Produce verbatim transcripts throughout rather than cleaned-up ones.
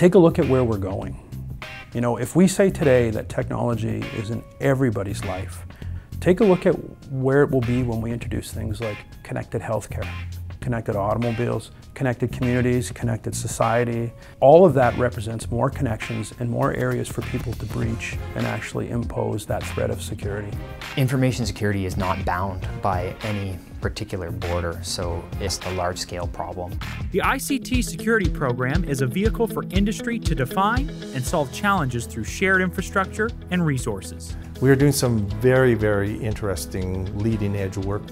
take a look at where we're going. You know, if we say today that technology is in everybody's life, take a look at where it will be when we introduce things like connected healthcare, connected automobiles, connected communities, connected society. All of that represents more connections and more areas for people to breach and actually impose that threat of security. Information security is not bound by any particular border, so it's a large-scale problem. The I C T security program is a vehicle for industry to define and solve challenges through shared infrastructure and resources. We are doing some very, very interesting leading-edge work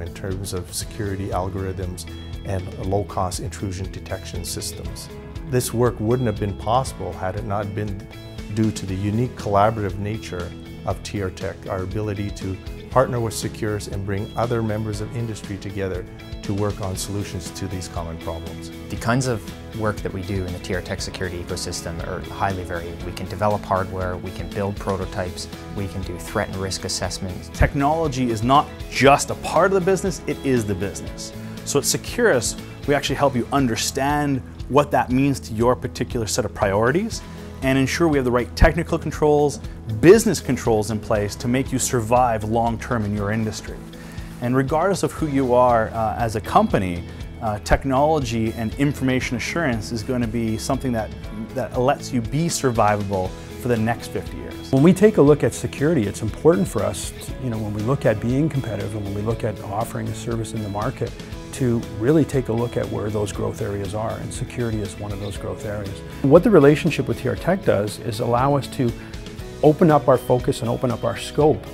in terms of security algorithms and low-cost intrusion detection systems. This work wouldn't have been possible had it not been due to the unique collaborative nature of TRTech, our ability to partner with Securus and bring other members of industry together to work on solutions to these common problems. The kinds of work that we do in the TRTech security ecosystem are highly varied. We can develop hardware, we can build prototypes, we can do threat and risk assessments. Technology is not just a part of the business, it is the business. So at Securus, we actually help you understand what that means to your particular set of priorities and ensure we have the right technical controls, business controls in place to make you survive long-term in your industry. And regardless of who you are uh, as a company, uh, technology and information assurance is going to be something that, that lets you be survivable for the next fifty years. When we take a look at security, it's important for us, to, you know, when we look at being competitive and when we look at offering a service in the market, to really take a look at where those growth areas are, and security is one of those growth areas. What the relationship with TRTech does is allow us to open up our focus and open up our scope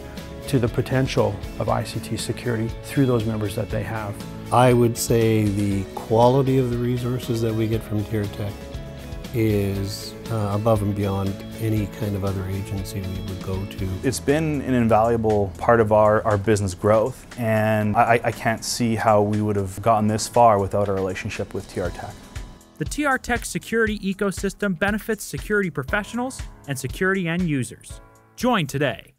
to the potential of I C T security through those members that they have. I would say the quality of the resources that we get from TRTech is uh, above and beyond any kind of other agency we would go to. It's been an invaluable part of our, our business growth, and I, I can't see how we would have gotten this far without our relationship with TRTech. The TRTech security ecosystem benefits security professionals and security end users. Join today.